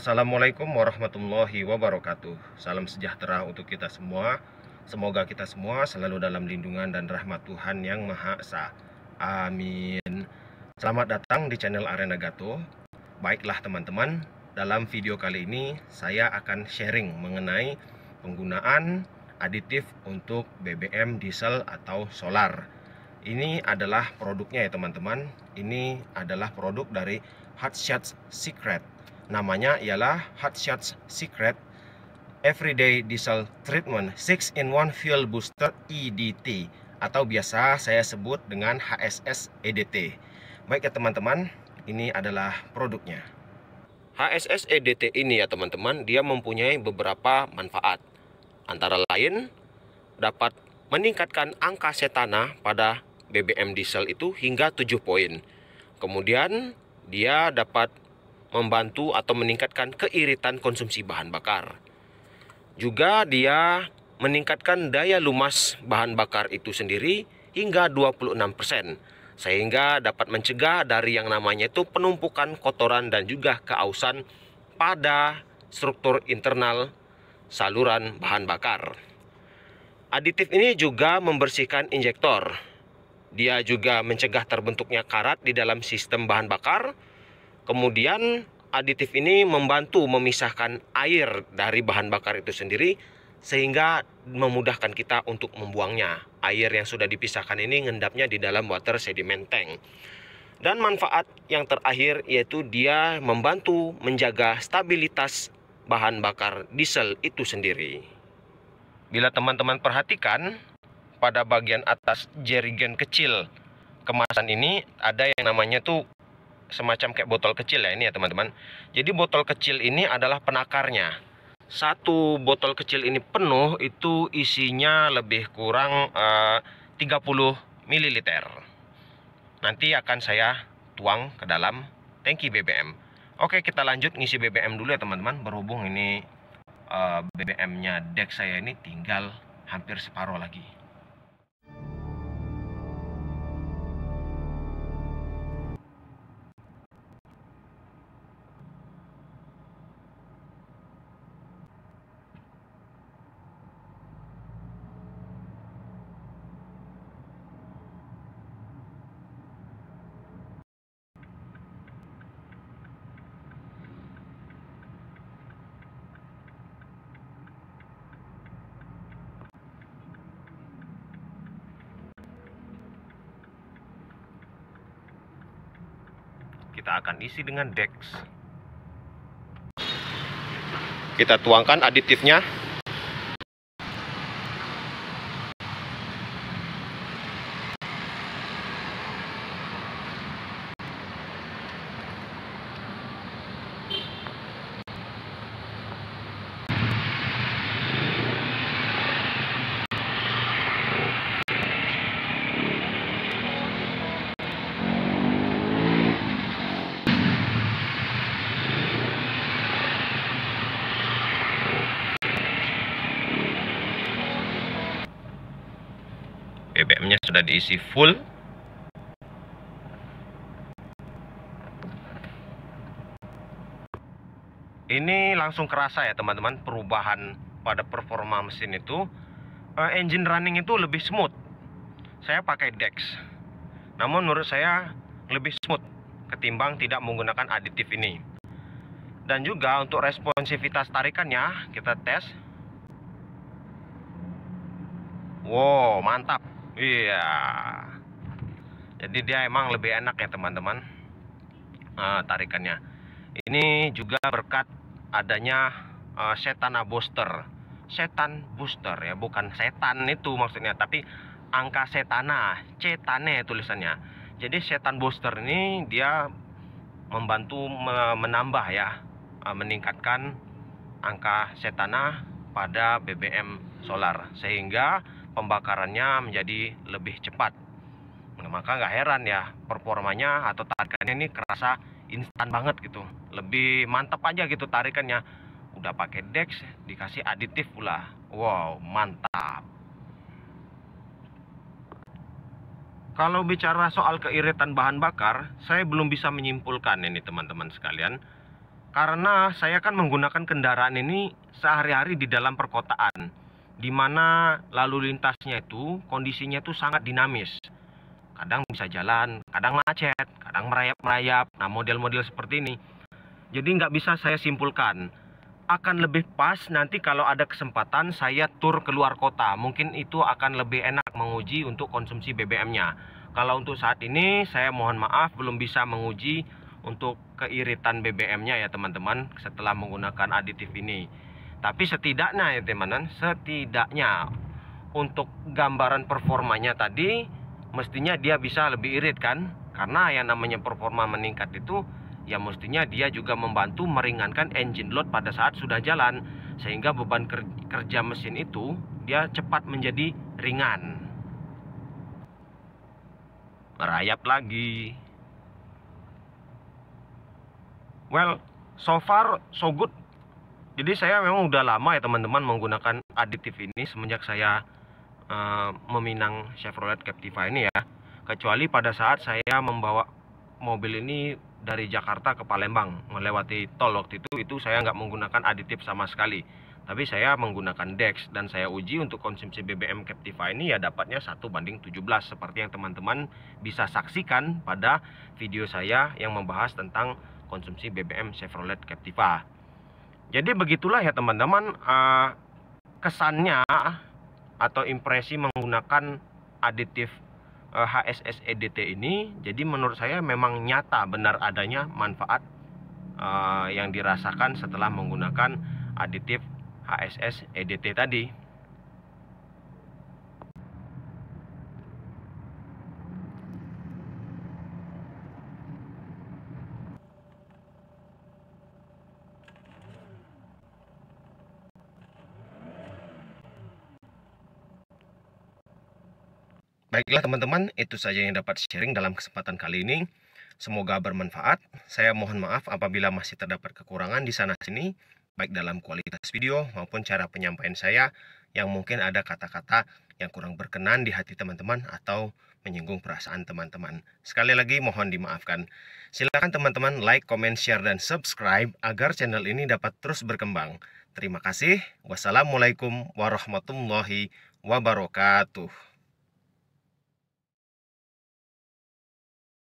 Assalamualaikum warahmatullahi wabarakatuh. Salam sejahtera untuk kita semua. Semoga kita semua selalu dalam lindungan dan rahmat Tuhan Yang Maha Esa. Amin. Selamat datang di channel Arena Gato. Baiklah teman-teman, dalam video kali ini saya akan sharing mengenai penggunaan aditif untuk BBM diesel atau solar. Ini adalah produknya ya teman-teman. Ini adalah produk dari Hot Shot's Secret. Namanya ialah Hot Shot's Secret Everyday Diesel Treatment 6-in-1 Fuel Booster EDT, atau biasa saya sebut dengan HSS EDT. Baik ya teman-teman, ini adalah produknya. HSS EDT ini ya teman-teman, dia mempunyai beberapa manfaat. Antara lain, dapat meningkatkan angka setana pada BBM diesel itu hingga 7 poin. Kemudian dia dapat membantu atau meningkatkan keiritan konsumsi bahan bakar. Juga dia meningkatkan daya lumas bahan bakar itu sendiri hingga 26%, sehingga dapat mencegah dari yang namanya itu penumpukan kotoran dan juga keausan pada struktur internal saluran bahan bakar. Aditif ini juga membersihkan injektor. Dia juga mencegah terbentuknya karat di dalam sistem bahan bakar. Kemudian aditif ini membantu memisahkan air dari bahan bakar itu sendiri, sehingga memudahkan kita untuk membuangnya. Air yang sudah dipisahkan ini ngendapnya di dalam water sediment tank. Dan manfaat yang terakhir yaitu dia membantu menjaga stabilitas bahan bakar diesel itu sendiri. Bila teman-teman perhatikan, pada bagian atas jerigen kecil kemasan ini ada yang namanya tuh semacam kayak botol kecil ya, ini ya teman-teman. Jadi botol kecil ini adalah penakarnya. Satu botol kecil ini penuh itu isinya lebih kurang 30 ml. Nanti akan saya tuang ke dalam tangki BBM. Oke, kita lanjut ngisi BBM dulu ya teman-teman. Berhubung ini BBM-nya Dex saya ini tinggal hampir separuh lagi. Kita akan isi dengan Dex. Kita tuangkan aditifnya. BBM-nya sudah diisi full. Ini langsung kerasa ya teman-teman, perubahan pada performa mesin itu. Engine running itu lebih smooth. Saya pakai Dex, namun menurut saya lebih smooth ketimbang tidak menggunakan aditif ini. Dan juga untuk responsivitas tarikannya, kita tes. Wow, mantap. Iya, jadi dia emang lebih enak ya teman-teman tarikannya. Ini juga berkat adanya setan booster ya, bukan setan itu maksudnya, tapi angka setana, cetane tulisannya. Jadi setan booster ini dia membantu menambah ya, meningkatkan angka setana pada BBM solar, sehingga pembakarannya menjadi lebih cepat. Nah, maka nggak heran ya performanya atau tarikannya ini kerasa instan banget gitu, lebih mantap aja gitu tarikannya. Udah pakai Dex dikasih aditif pula, wow mantap. Kalau bicara soal keiritan bahan bakar, saya belum bisa menyimpulkan ini teman-teman sekalian. Karena saya kan menggunakan kendaraan ini sehari-hari di dalam perkotaan, di mana lalu lintasnya itu kondisinya itu sangat dinamis. Kadang bisa jalan, kadang macet, kadang merayap-merayap. Nah, model-model seperti ini. Jadi nggak bisa saya simpulkan. Akan lebih pas nanti kalau ada kesempatan saya tur keluar kota. Mungkin itu akan lebih enak menguji untuk konsumsi BBM-nya. Kalau untuk saat ini saya mohon maaf belum bisa menguji untuk keiritan BBM-nya ya teman-teman setelah menggunakan aditif ini. Tapi setidaknya ya teman-teman, setidaknya untuk gambaran performanya tadi mestinya dia bisa lebih irit kan? Karena yang namanya performa meningkat itu ya mestinya dia juga membantu meringankan engine load pada saat sudah jalan, sehingga beban kerja mesin itu dia cepat menjadi ringan. Merayap lagi. Well, so far so good. Jadi saya memang udah lama ya teman-teman menggunakan aditif ini semenjak saya meminang Chevrolet Captiva ini ya. Kecuali pada saat saya membawa mobil ini dari Jakarta ke Palembang melewati tol, waktu itu saya nggak menggunakan aditif sama sekali, tapi saya menggunakan Dex dan saya uji untuk konsumsi BBM Captiva ini ya dapatnya 1:17 seperti yang teman-teman bisa saksikan pada video saya yang membahas tentang konsumsi BBM Chevrolet Captiva. Jadi begitulah ya teman-teman kesannya atau impresi menggunakan aditif HSS EDT ini. Jadi menurut saya memang nyata benar adanya manfaat yang dirasakan setelah menggunakan aditif HSS EDT tadi. Baiklah teman-teman, itu saja yang dapat sharing dalam kesempatan kali ini. Semoga bermanfaat. Saya mohon maaf apabila masih terdapat kekurangan di sana-sini, baik dalam kualitas video maupun cara penyampaian saya yang mungkin ada kata-kata yang kurang berkenan di hati teman-teman atau menyinggung perasaan teman-teman. Sekali lagi mohon dimaafkan. Silakan teman-teman like, comment, share, dan subscribe agar channel ini dapat terus berkembang. Terima kasih. Wassalamualaikum warahmatullahi wabarakatuh.